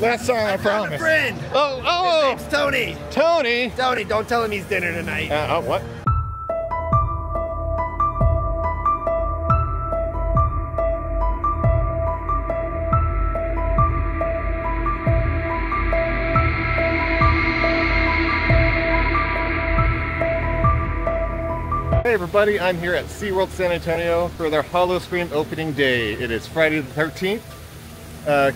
Last song, I promise. Friend. Oh, oh. His name's Tony. Tony. Tony, don't tell him he's dinner tonight. Oh, what? Hey everybody, I'm here at SeaWorld San Antonio for their Howl-O-Scream opening day. It is Friday the 13th.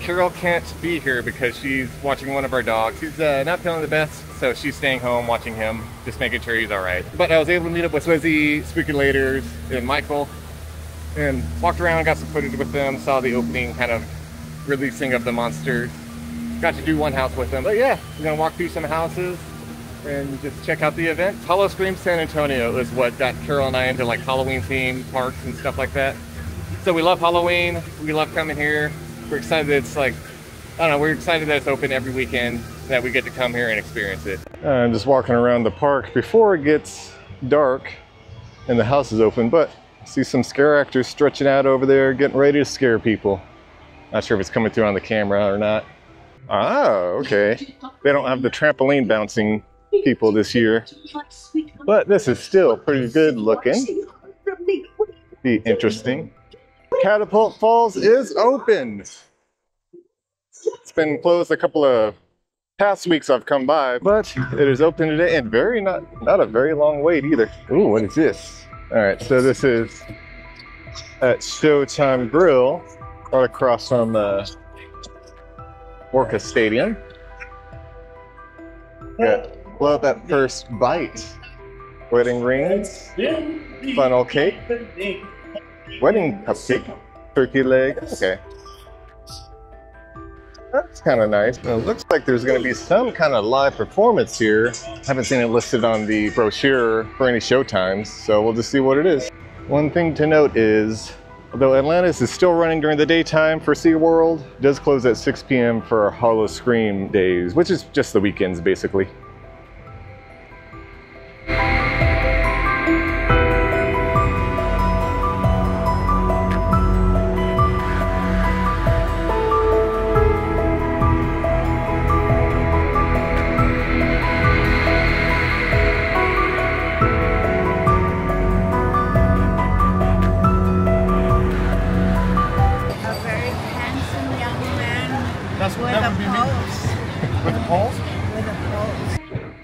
Carol can't be here because she's watching one of our dogs. He's not feeling the best, so she's staying home watching him, just making sure he's alright. But I was able to meet up with Swizzy, Spooky Laters, and Michael, and walked around, got some footage with them, saw the opening kind of releasing of the monsters. Got to do one house with them, but yeah, we're gonna walk through some houses and just check out the event. Howl-O-Scream San Antonio is what got Carol and I into like Halloween themed parks and stuff like that. So we love Halloween, we love coming here. We're excited that it's like, I don't know, we're excited that it's open every weekend, that we get to come here and experience it. I'm just walking around the park before it gets dark and the house is open, but I see some scare actors stretching out over there, getting ready to scare people. Not sure if it's coming through on the camera or not. Oh, okay. They don't have the trampoline bouncing people this year, but this is still pretty good looking. Be interesting. Catapult Falls is open. It's been closed a couple of past weeks I've come by, but it is open today and not a very long wait either. Ooh, what is this? All right, so this is at Showtime Grill, right across from Orca Stadium. Yeah. Love that first bite. Wedding rings, funnel cake, wedding cupcake, turkey leg. Okay, that's kind of nice. It looks like there's going to be some kind of live performance here. I haven't seen it listed on the brochure for any show times, so we'll just see what it is. One thing to note is, although Atlantis is still running during the daytime for SeaWorld, it does close at 6 p.m. for Howl-O-Scream days, which is just the weekends basically.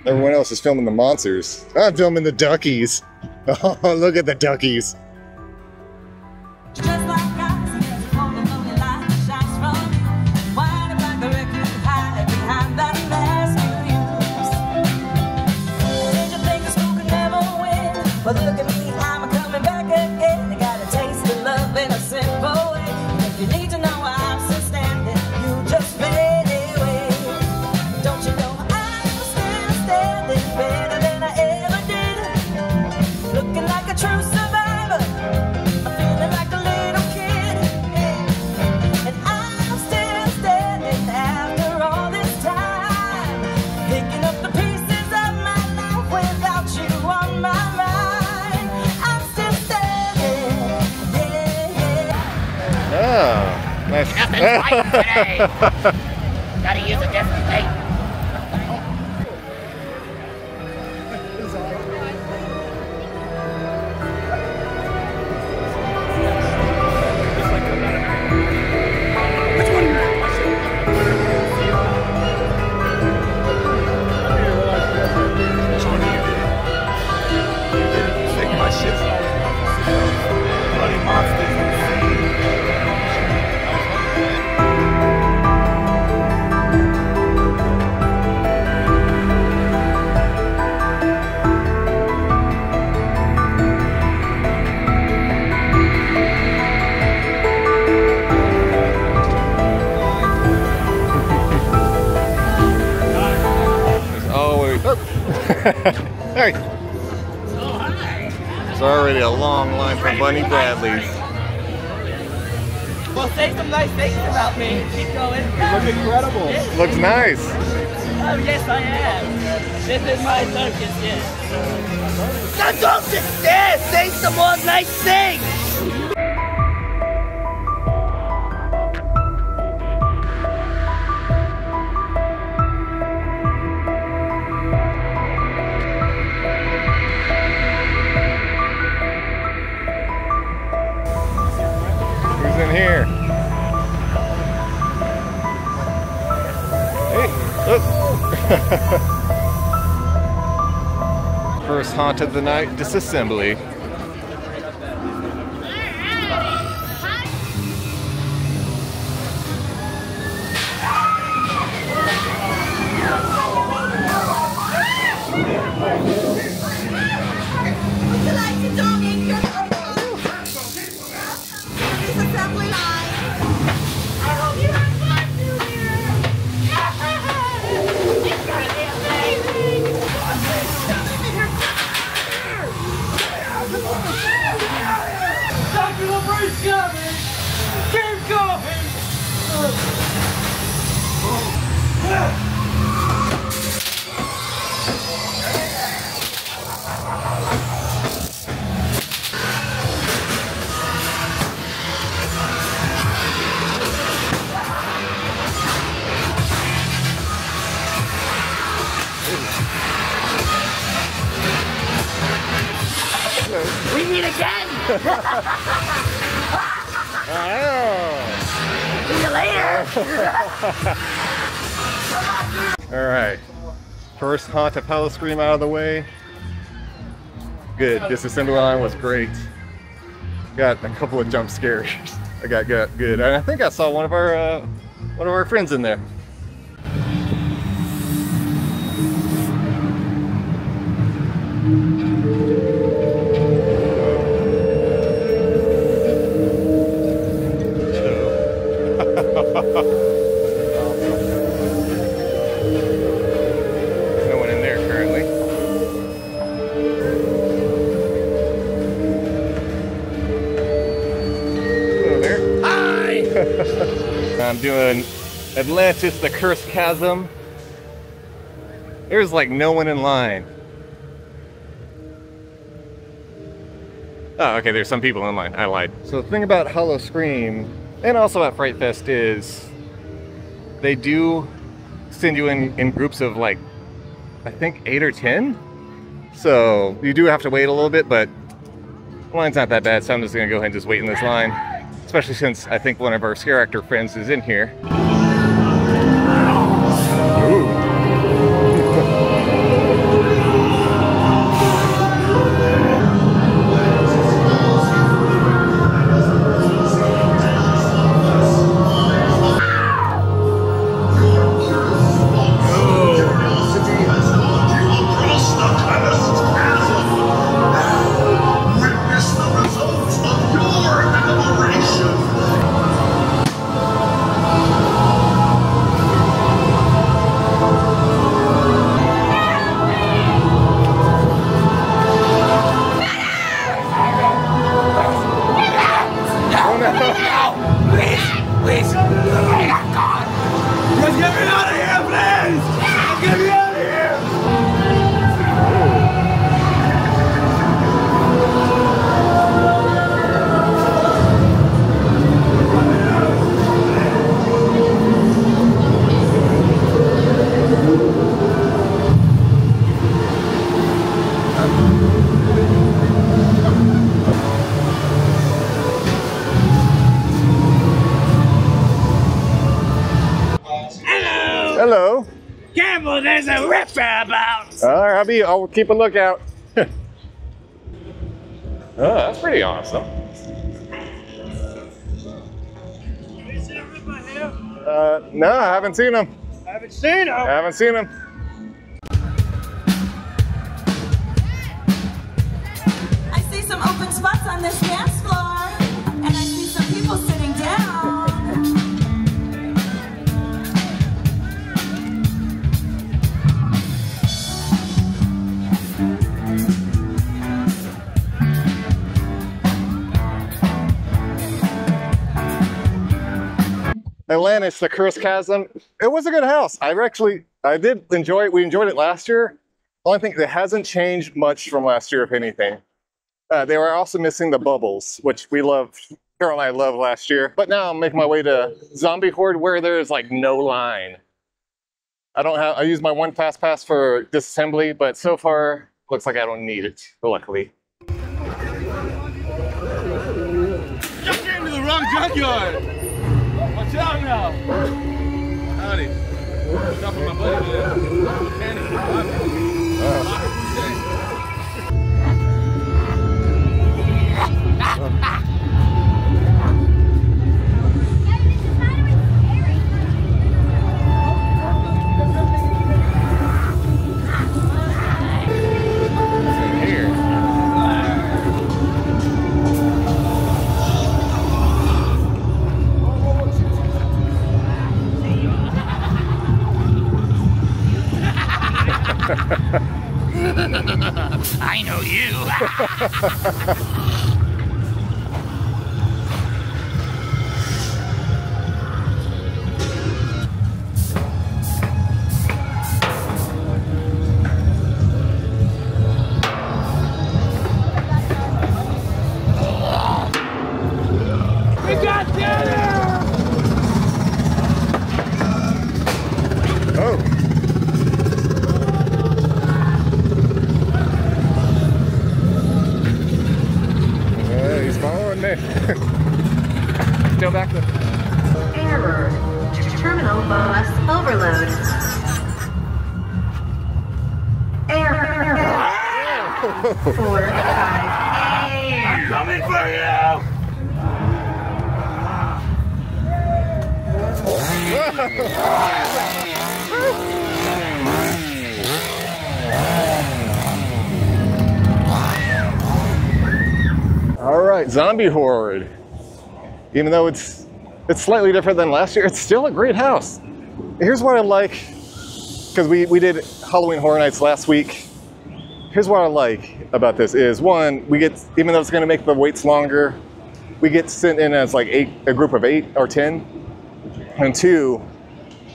Everyone else is filming the monsters. I'm filming the duckies. Oh, look at the duckies. Gotta use a different thing. Hey! Oh, hi. There's already a long line for Bunny Bradley's. Well, say some nice things about me. Keep going. You look incredible. This looks nice. Oh, yes, I am. This is my circus, yes. Now don't sit there! Say some more nice things! in here. Hey, look. First haunt of the night, Disassembly. Alright, first haunt of Howl-O-Scream out of the way. Good, Dis-Assembly Line was great. Got a couple of jump scares. I got good, and I think I saw one of our friends in there. I'm doing Atlantis: The Cursed Chasm. There's like no one in line. Oh, okay, there's some people in line. I lied. So the thing about Howl-O-Scream, and also at Fright Fest, is they do send you in groups of like, I think 8 or 10. So you do have to wait a little bit, but the line's not that bad, so I'm just gonna go ahead and just wait in this line. Especially since I think one of our scare actor friends is in here. Ooh. Hello. Campbell, there's a ripper about. All right, I'll keep a lookout. Oh, that's pretty awesome. Have you seen a ripper here? No, I haven't seen him. I see some open spots on this dance floor, and I see some people sitting down. Atlantis: The Cursed Chasm. It was a good house. I did enjoy it. We enjoyed it last year. Only thing that hasn't changed much from last year, if anything. They were also missing the bubbles, which we loved. Carol and I loved last year. But now I'm making my way to Zombie Horde, where there is like no line. I used my one fast pass for Disassembly, but so far looks like I don't need it. Luckily. Jumped into the wrong junkyard. Watch out now. Howdy. What's up with my buddy, man? I know you. We got dinner. Oh. Still back there. Error. Terminal bus overload. Error. 4-5. I'm coming for you. All right, Zombie Horde. Even though it's slightly different than last year, it's still a great house. Here's what I like, because we did Halloween Horror Nights last week. Here's what I like about this is, one, we get, even though it's gonna make the waits longer, we get sent in as like a group of 8 or 10. And two,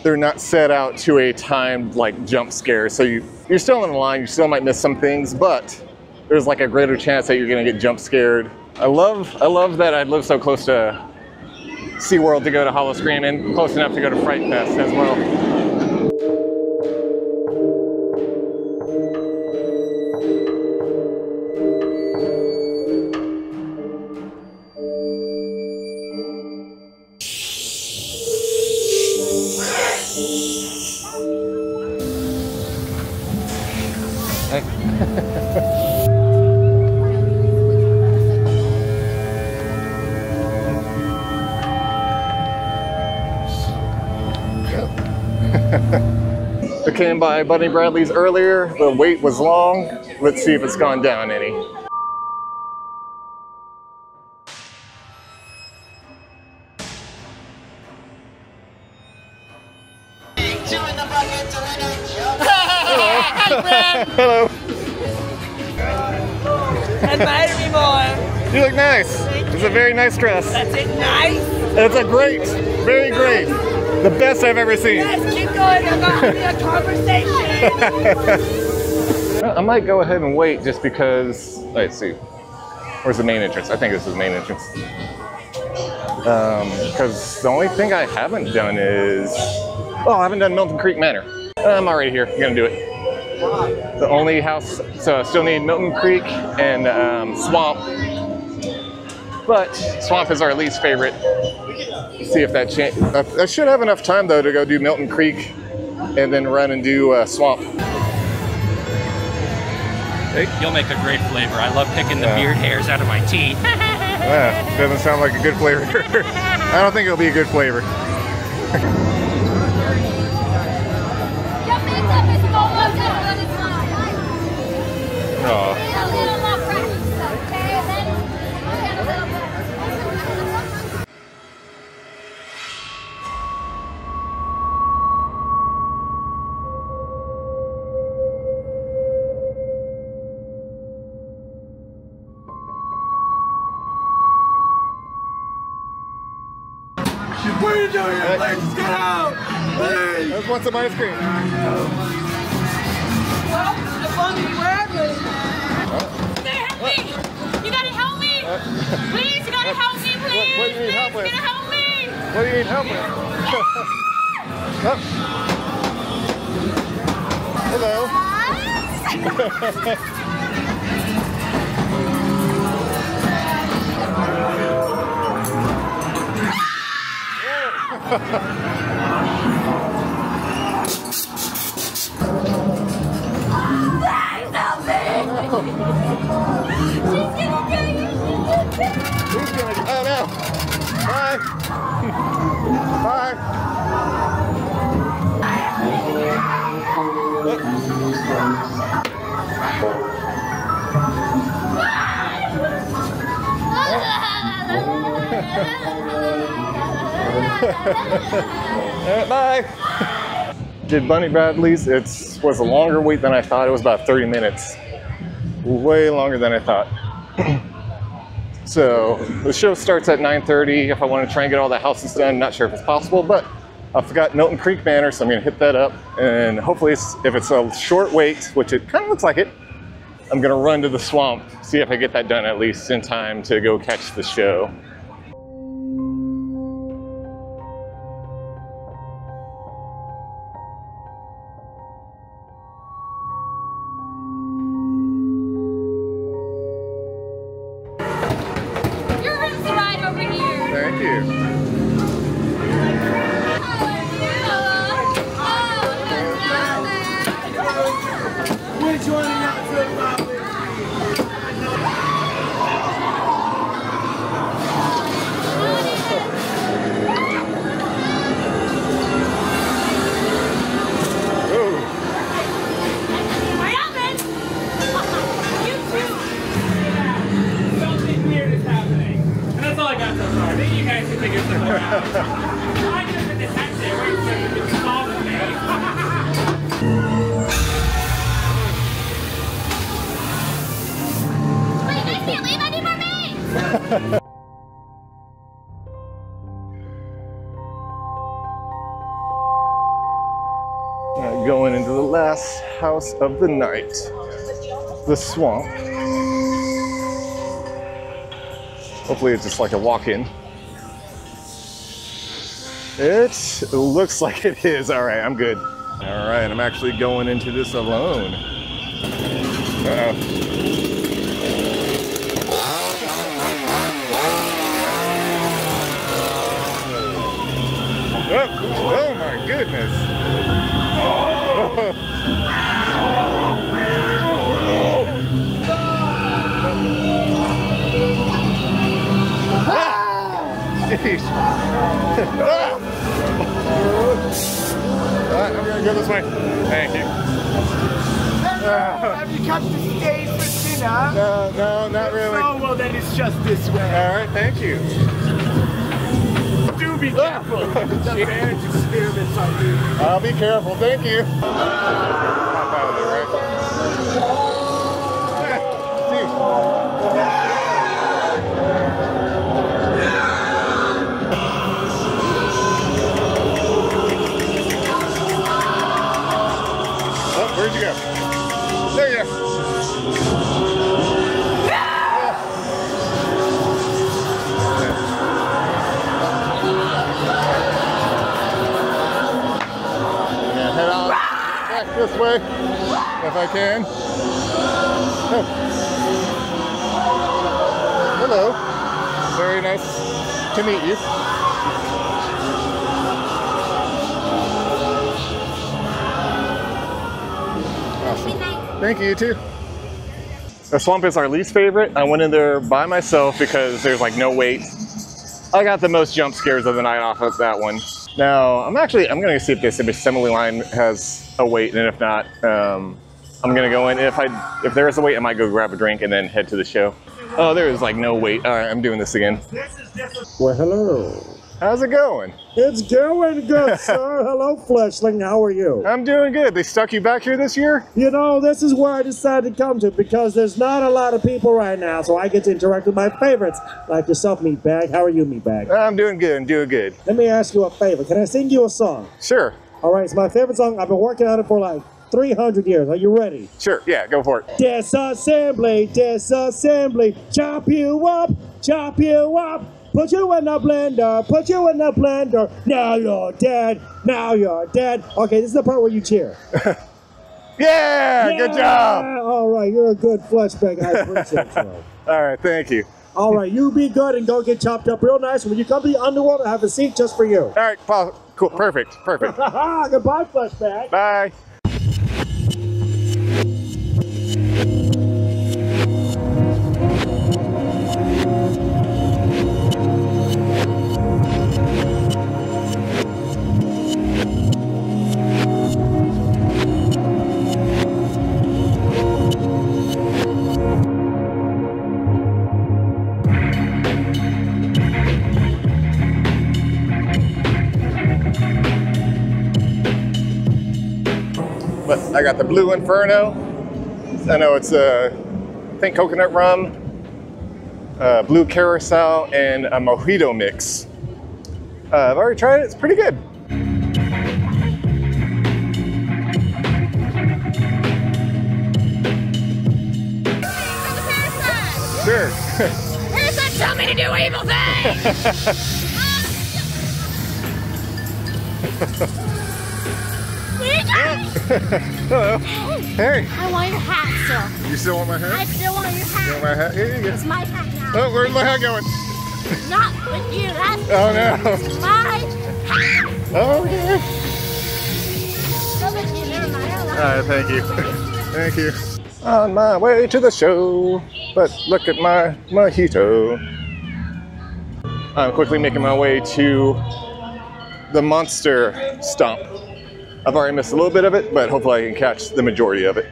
they're not set out to a timed like jump scare. So you're still in the line, you still might miss some things, but there's like a greater chance that you're gonna get jump scared. I love that I live so close to SeaWorld to go to Howl-O-Scream and close enough to go to Fright Fest as well. I came by Bunny Bradley's earlier. The wait was long. Let's see if it's gone down any. Two in the bucket to win a joke. Hi, Brad. Hello. Admire me more. You look nice. It's a very nice dress. That's it. Nice. It's a great, very great. The best I've ever seen. Yes, keep going. I'm not having a conversation. I might go ahead and wait just because. Let's see. Where's the main entrance? I think this is the main entrance. Because the only thing I haven't done is. Oh, I haven't done Milton Creek Manor. I'm already here. I'm gonna do it. The only house. So I still need Milton Creek and Swamp. But Swamp is our least favorite. See if that change. I should have enough time though to go do Milton Creek and then run and do Swamp. You'll make a great flavor. I love picking the beard hairs out of my teeth. Yeah, doesn't sound like a good flavor. I don't think it'll be a good flavor. Oh. What are you doing? Let's get out! Please! I just want some ice cream. Welcome to the Bunny Bradley! They're helping! You gotta help me! Please, you gotta help me, please! What do you need help with? You gotta help me! What do you need help with? Hello! Bye. Did Bunny Bradley's. It was a longer wait than I thought. It was about 30 minutes. Way longer than I thought. So the show starts at 9:30. If I want to try and get all the houses done, not sure if it's possible, but I forgot Milton Creek Manor, so I'm going to hit that up. And hopefully, if it's a short wait, which it kind of looks like it, I'm going to run to the swamp, see if I get that done at least in time to go catch the show. Going into the last house of the night, the swamp. Hopefully it's just like a walk-in. It looks like it is. All right, I'm good. All right, I'm actually going into this alone. Uh-oh. Oh my goodness! Ah! Jeez. Alright, I'm gonna go this way. Thank you. Have you come to stay for dinner? No, no, not really. Oh well, then it's just this way. Alright, thank you. Do be careful. The marriage experiments on you. I'll be careful. Thank you. I'm out of there, right? Oh, where'd you go? There you go. This way, if I can. Oh. Hello. Very nice to meet you. Awesome. Thank you, you too. The swamp is our least favorite. I went in there by myself because there's like no wait. I got the most jump scares of the night off of that one. Now, I'm gonna see if this Dis-Assembly Line has a wait, and if not, I'm gonna go in. If there is a wait, I might go grab a drink and then head to the show. Oh, there is like no wait. All right, I'm doing this again. Well, hello. How's it going? It's going good, sir. Hello, Fleshling, how are you? I'm doing good. They stuck you back here this year? You know, this is where I decided to come to, because there's not a lot of people right now, so I get to interact with my favorites, like yourself, Meatbag. How are you, Meatbag? I'm doing good, I'm doing good. Let me ask you a favor. Can I sing you a song? Sure. All right, it's my favorite song. I've been working on it for like 300 years. Are you ready? Sure, yeah, go for it. Dis-Assembly, Dis-Assembly, chop you up, chop you up. Put you in the blender, put you in the blender. Now you're dead, now you're dead. Okay, this is the part where you cheer. Yeah, yeah, good job. All right, you're a good flashback. I appreciate you. All right, thank you. All right, you be good and go get chopped up real nice. When you come to the underworld, I have a seat just for you. All right, Paul. Cool. Perfect. Perfect. Goodbye, Flashback. Bye. I got the Blue Inferno. I know it's I think coconut rum, blue carousel, and a mojito mix. I've already tried it, it's pretty good. Sure. Parasite, tell me to do evil things! Hello. Hey. I want your hat still. You still want my hat? I still want your hat. You want my hat? Here you go. It's my hat now. Oh, where's my hat going? Not with you. That's oh no. My hat. Oh yeah. Not with you. Never mind. All right. Thank you. Thank you. On my way to the show, but look at my mojito. I'm quickly making my way to the Monster Stomp. I've already missed a little bit of it, but hopefully I can catch the majority of it.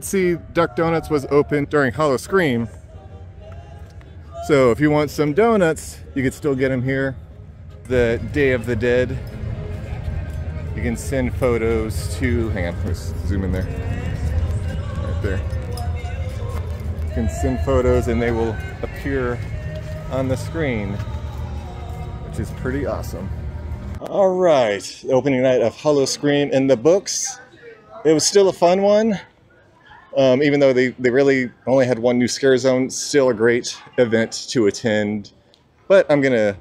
See, Duck Donuts was open during Howl-O-Scream, so if you want some donuts you can still get them here. The Day of the Dead, you can send photos to, hang on, let's zoom in there, right there, you can send photos and they will appear on the screen, which is pretty awesome. All right, the opening night of Howl-O-Scream in the books. It was still a fun one. Even though they really only had one new scare zone, still a great event to attend. But I'm gonna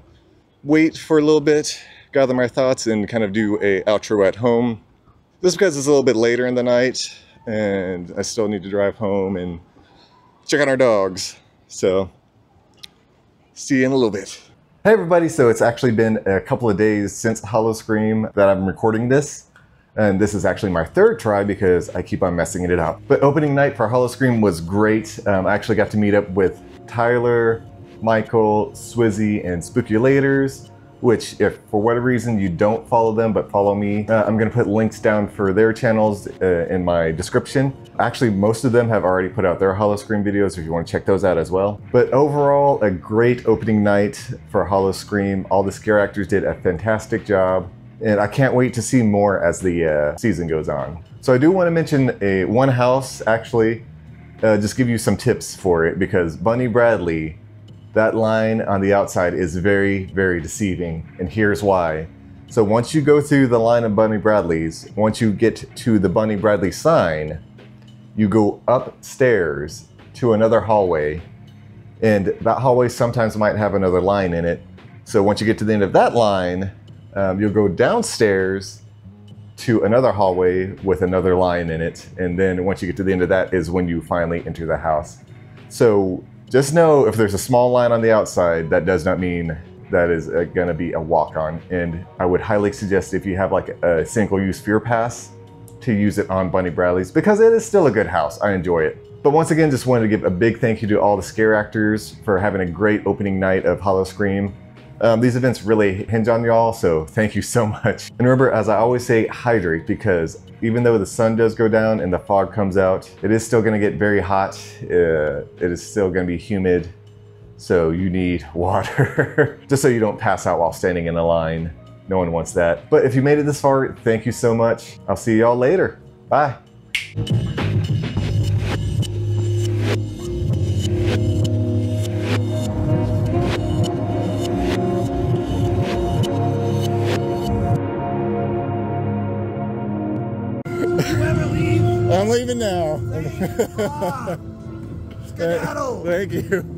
wait for a little bit, gather my thoughts, and kind of do an outro at home. This is because it's a little bit later in the night, and I still need to drive home and check on our dogs. So, see you in a little bit. Hey everybody, so it's actually been a couple of days since Howl-O-Scream that I'm recording this. And this is actually my third try because I keep on messing it up. But opening night for Howl-O-Scream was great. I actually got to meet up with Tylar, Michael, Swizzy, and Spooky Laters. which if for whatever reason you don't follow them but follow me, I'm gonna put links down for their channels in my description. Actually, most of them have already put out their Howl-O-Scream videos if you want to check those out as well. But overall, a great opening night for Howl-O-Scream. All the scare actors did a fantastic job, and I can't wait to see more as the season goes on. So I do want to mention one house, actually, just give you some tips for it, because Bunny Bradley, that line on the outside is very, very deceiving, and here's why. So once you go through the line of Bunny Bradley's, once you get to the Bunny Bradley sign, you go upstairs to another hallway, and that hallway sometimes might have another line in it. So once you get to the end of that line, you'll go downstairs to another hallway with another line in it, and then once you get to the end of that is when you finally enter the house. So just know, if there's a small line on the outside, that does not mean that is gonna be a walk-on. And I would highly suggest, if you have like a single-use fear pass, to use it on Bunny Bradley's, because it is still a good house. I enjoy it. But once again, just wanted to give a big thank you to all the scare actors for having a great opening night of Howl-O-Scream. These events really hinge on y'all, so thank you so much. And remember, as I always say, hydrate, because even though the sun does go down and the fog comes out, it is still gonna get very hot. It is still gonna be humid, so you need water. Just so you don't pass out while standing in a line. No one wants that. But if you made it this far, thank you so much. I'll see y'all later. Bye. I'm leaving now. Thank you.